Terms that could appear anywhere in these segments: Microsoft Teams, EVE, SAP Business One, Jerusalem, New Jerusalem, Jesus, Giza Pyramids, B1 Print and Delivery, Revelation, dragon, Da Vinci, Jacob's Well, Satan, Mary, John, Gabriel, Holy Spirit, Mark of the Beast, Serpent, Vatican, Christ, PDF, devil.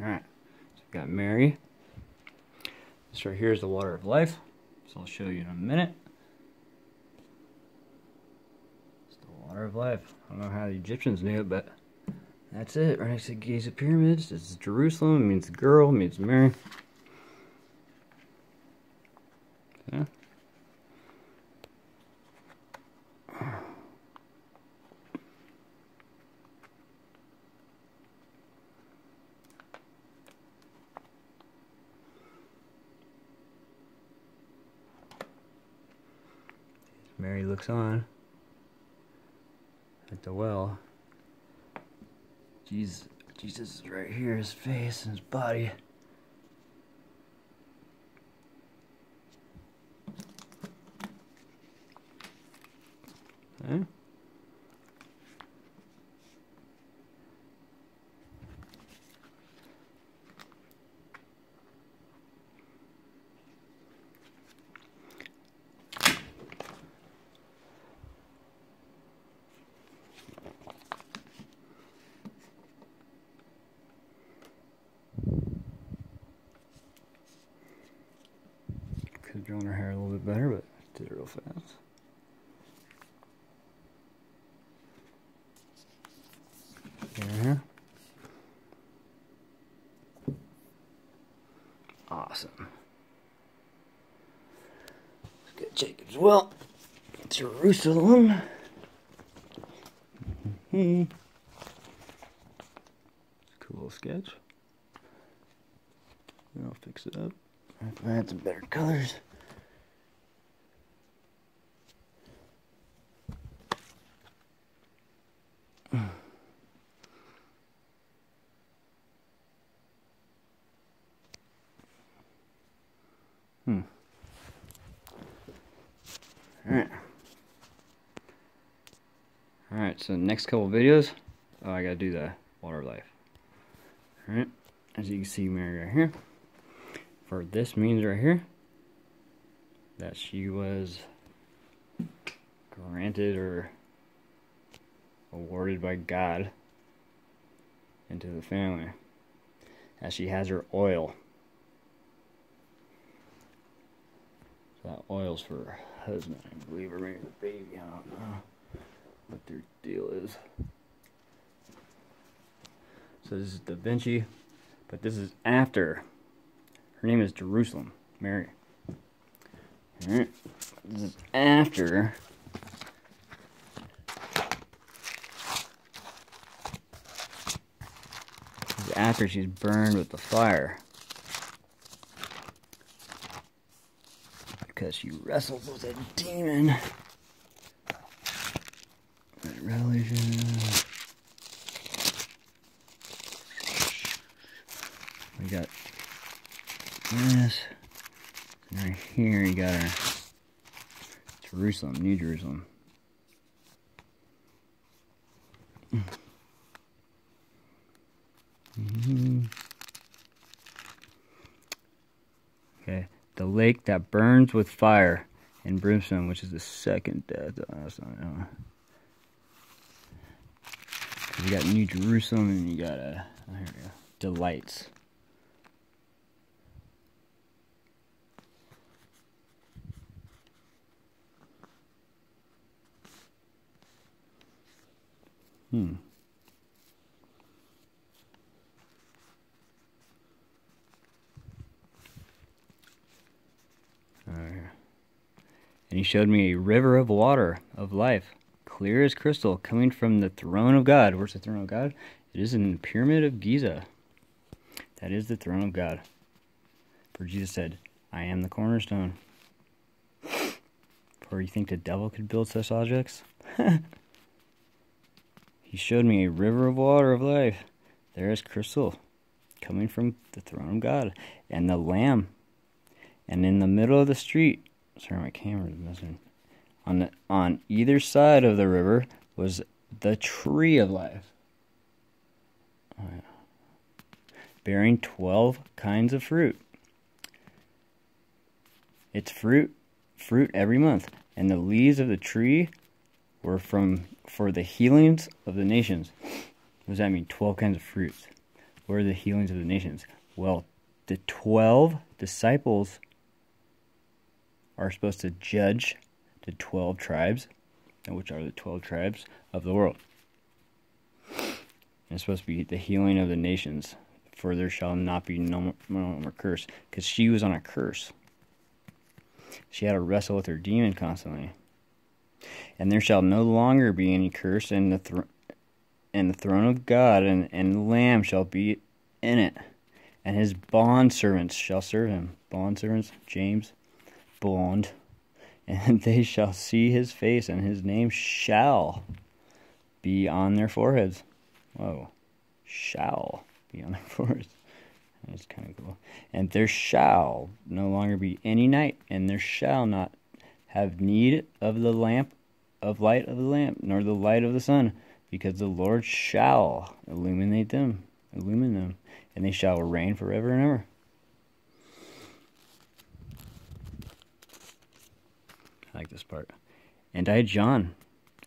Alright, so we've got Mary. This right here is the water of life, so I'll show you in a minute. It's the water of life. I don't know how the Egyptians knew it, but that's it. Right next to Giza Pyramids, this is Jerusalem. It means girl, it means Mary. Yeah. Mary looks on at the well. Jesus is right here, his face and his body. Okay. Could have drawn her hair a little bit better, but I did it real fast. There. Awesome. Let's get Jacob's Well. Jerusalem. Cool sketch. And I'll fix it up. I'll add some better colors. Alright, so the next couple videos, I gotta do the water of life. Alright, as you can see Mary right here. For this means right here, that she was granted or awarded by God into the family. As she has her oil. So that oil's for her husband, I believe, or maybe the baby, I don't know what their deal is. So this is Da Vinci, but this is after. Her name is Jerusalem, Mary. Alright, this is after she's burned with the fire. Because she wrestles with a demon. Revelation. We got this. And right here you got our Jerusalem, New Jerusalem. Okay, the lake that burns with fire and brimstone, which is the second death. Oh, you got New Jerusalem, and you got here we go, delights. Right. And he showed me a river of water of life, clear as crystal, coming from the throne of God. Where's the throne of God? It is in the pyramid of Giza. That is the throne of God. For Jesus said, I am the cornerstone. For you think the devil could build such objects? He showed me a river of water of life. There is crystal, coming from the throne of God, and the Lamb. And in the middle of the street, sorry, my camera's missing. On either side of the river was the tree of life, bearing 12 kinds of fruit. Its fruit every month, and the leaves of the tree were for the healings of the nations. What does that mean? 12 kinds of fruits. Where are the healings of the nations? Well, the 12 disciples are supposed to judge the 12 tribes, which are the 12 tribes of the world. And it's supposed to be the healing of the nations, for there shall not be no more curse, because she was on a curse. She had to wrestle with her demon constantly. And there shall no longer be any curse, and the throne of God and the Lamb shall be in it, and his bondservants shall serve him. Bondservants, James, Blonde. And they shall see his face, and his name shall be on their foreheads. Whoa. Shall be on their foreheads. That's kind of cool. And there shall no longer be any night, and there shall not have need of the lamp, of light of the lamp, nor the light of the sun, because the Lord shall illumine them, and they shall reign forever and ever. I like this part. And I, John,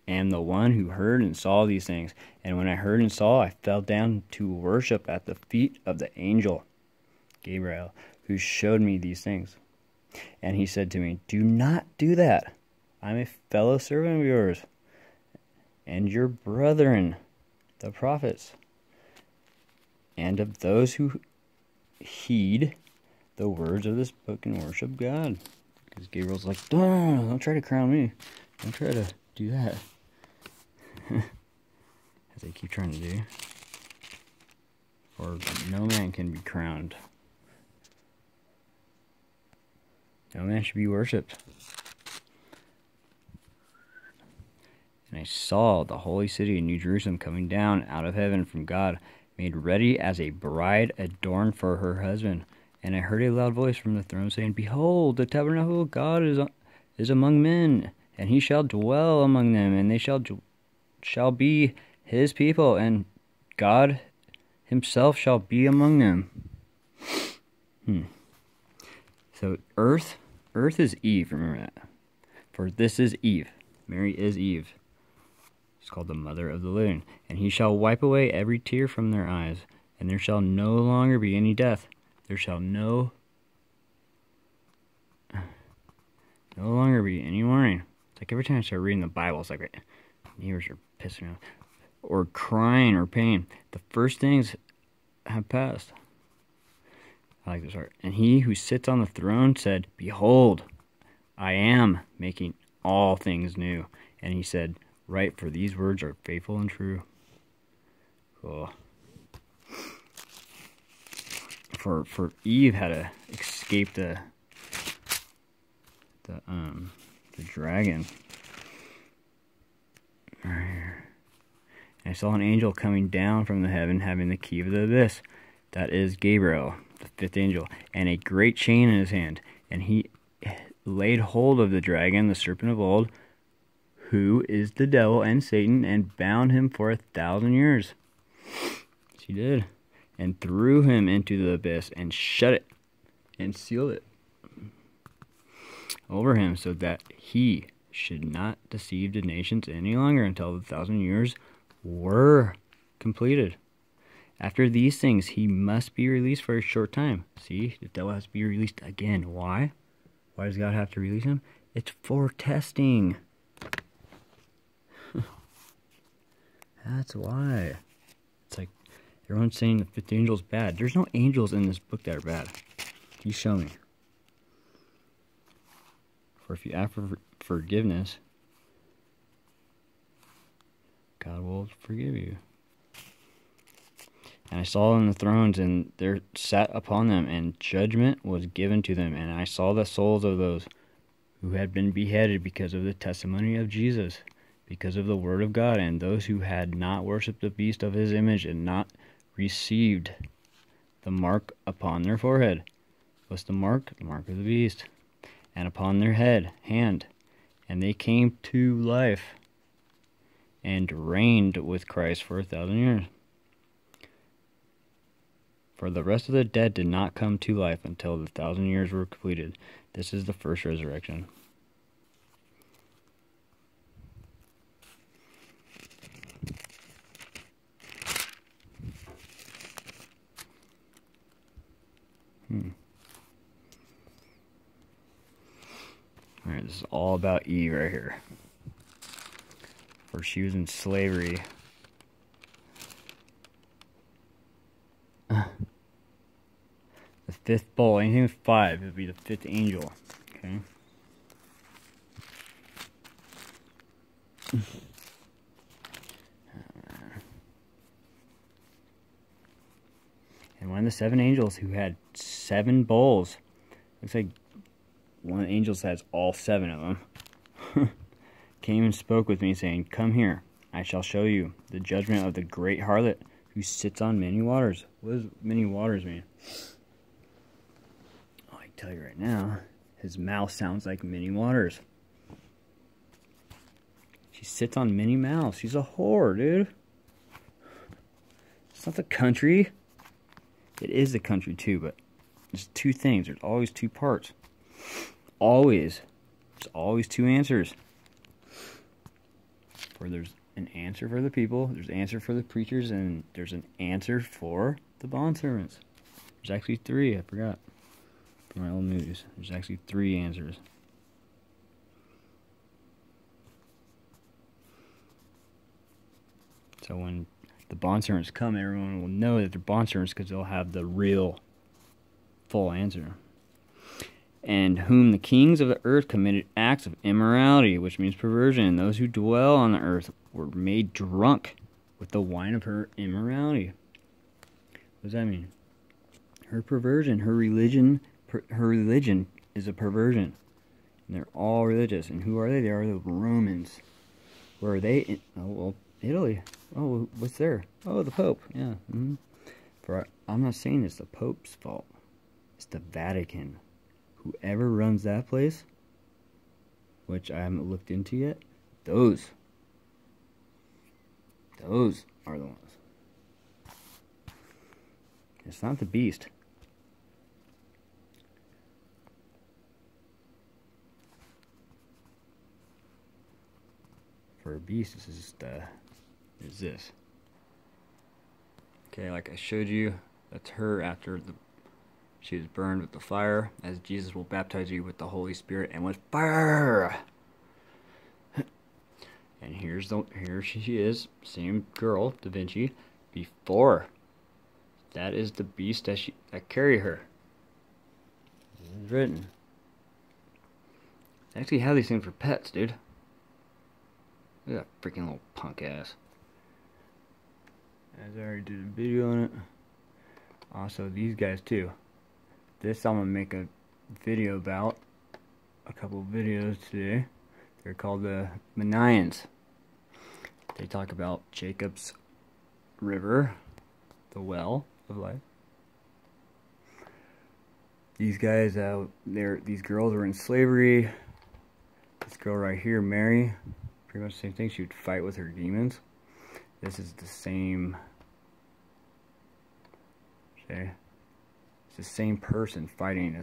am the one who heard and saw these things. And when I heard and saw, I fell down to worship at the feet of the angel Gabriel, who showed me these things. And he said to me, do not do that. I'm a fellow servant of yours, and your brethren, the prophets, and of those who heed the words of this book and worship God. Because Gabriel's like, don't try to crown me. Don't try to do that. As they keep trying to do. For no man can be crowned. No man should be worshipped. And I saw the holy city of New Jerusalem coming down out of heaven from God, made ready as a bride adorned for her husband. And I heard a loud voice from the throne saying, behold, the tabernacle of God is among men, and he shall dwell among them, and they shall be his people, and God himself shall be among them. So earth is Eve, remember that. For this is Eve. Mary is Eve. She's called the mother of the living. And he shall wipe away every tear from their eyes, and there shall no longer be any death. There shall no longer be any mourning. It's like every time I start reading the Bible, it's like my neighbors are pissing me off. Or crying or pain. The first things have passed. I like this part. And he who sits on the throne said, behold, I am making all things new. And he said, write, for these words are faithful and true. Cool. For Eve had to escape the dragon. Right here. And I saw an angel coming down from the heaven, having the key of the abyss. That is Gabriel, the fifth angel, and a great chain in his hand, and he laid hold of the dragon, the serpent of old, who is the devil and Satan, and bound him for 1,000 years. She did, and threw him into the abyss, and shut it, and sealed it over him, so that he should not deceive the nations any longer until the 1,000 years were completed. After these things, he must be released for a short time. See, the devil has to be released again. Why? Why does God have to release him? It's for testing. That's why. It's like everyone's saying the fifth angel's bad. There's no angels in this book that are bad. You show me. For if you ask for forgiveness, God will forgive you. And I saw on the thrones, and there sat upon them, and judgment was given to them. And I saw the souls of those who had been beheaded because of the testimony of Jesus, because of the word of God, and those who had not worshipped the beast of his image, and not received the mark upon their forehead. What's the mark? The mark of the beast. And upon their hand. And they came to life, and reigned with Christ for 1,000 years. For the rest of the dead did not come to life until the 1,000 years were completed. This is the first resurrection. Alright, this is all about Eve right here. Where she was in slavery. The fifth bowl, anything with five, it would be the fifth angel. Okay. And one of the seven angels who had seven bowls. Looks like one of the angels has all seven of them. Came and spoke with me, saying, "Come here, I shall show you the judgment of the great harlot who sits on many waters." What does many waters mean? Oh, I can tell you right now, his mouth sounds like many waters. She sits on many mouths. She's a whore, dude. It's not the country. It is the country, too, but there's two things. There's always two parts. Always. There's always two answers. For there's an answer for the people, there's an answer for the preachers, and there's an answer for the bondservants. There's actually three. I forgot. For my old news. There's actually three answers. So when the bondservants come, everyone will know that they're bondservants because they'll have the real, full answer. "And whom the kings of the earth committed acts of immorality," which means perversion, "and those who dwell on the earth were made drunk with the wine of her immorality." What does that mean? Her perversion, her religion is a perversion. And they're all religious. And who are they? They are the Romans. Where are they? Oh, well, Italy. Oh, what's there? Oh, the Pope. Yeah. Mm-hmm. I'm not saying it's the Pope's fault. It's the Vatican. Whoever runs that place, which I haven't looked into yet, those are the ones. It's not the beast. For a beast, this is just, is this. Okay, like I showed you, that's her after the she was burned with the fire, as Jesus will baptize you with the Holy Spirit and with fire. And here she is, same girl, Da Vinci, before. That is the beast that carried her. This is written. They actually have these things for pets, dude. Look at that freaking little punk ass. As I already did a video on it. Also, these guys too. This I'm gonna make a video about. A couple of videos today. They're called the Manians. They talk about Jacob's River, the well of life. These guys, these girls were in slavery. This girl right here, Mary, pretty much the same thing. She would fight with her demons. This is the same. Okay. The same person fighting.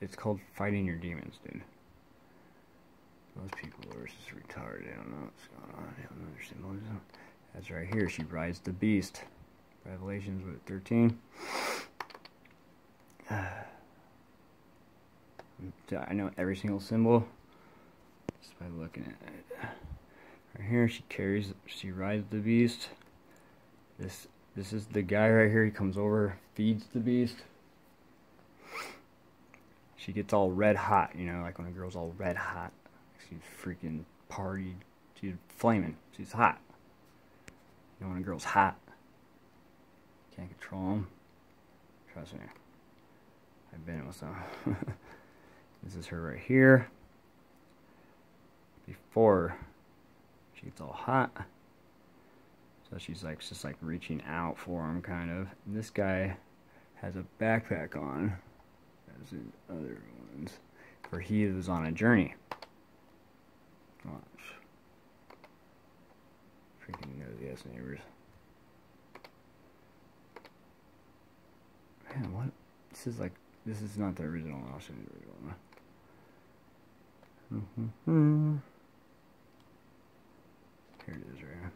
It's called fighting your demons, dude. Those people are just retarded. I don't know what's going on. I don't understand what's going on. That's right here. She rides the beast. Revelations 13. I know every single symbol just by looking at it. Right here, she rides the beast. This is the guy right here. He comes over, feeds the beast. She gets all red hot, you know, like when a girl's all red hot. She's freaking partied. She's flaming. She's hot. You know when a girl's hot, can't control them. Trust me. I've been with some. This is her right here. Before she gets all hot. So she's like just like reaching out for him, kind of. And this guy has a backpack on. As in other ones, where he was on a journey. Watch. Freaking nosy ass neighbors. Man, what? This is like, this is not the original one. I'll show you the original one. Here it is right here.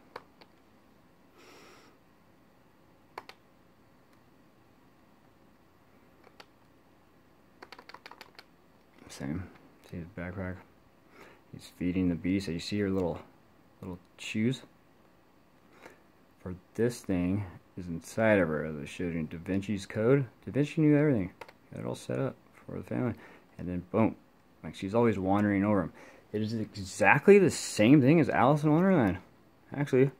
Same. See his backpack. He's feeding the beast. You see her little shoes? For this thing is inside of her. As I showed you in Da Vinci's code. Da Vinci knew everything. Got it all set up for the family. And then boom. Like she's always wandering over him. It is exactly the same thing as Alice in Wonderland. Actually.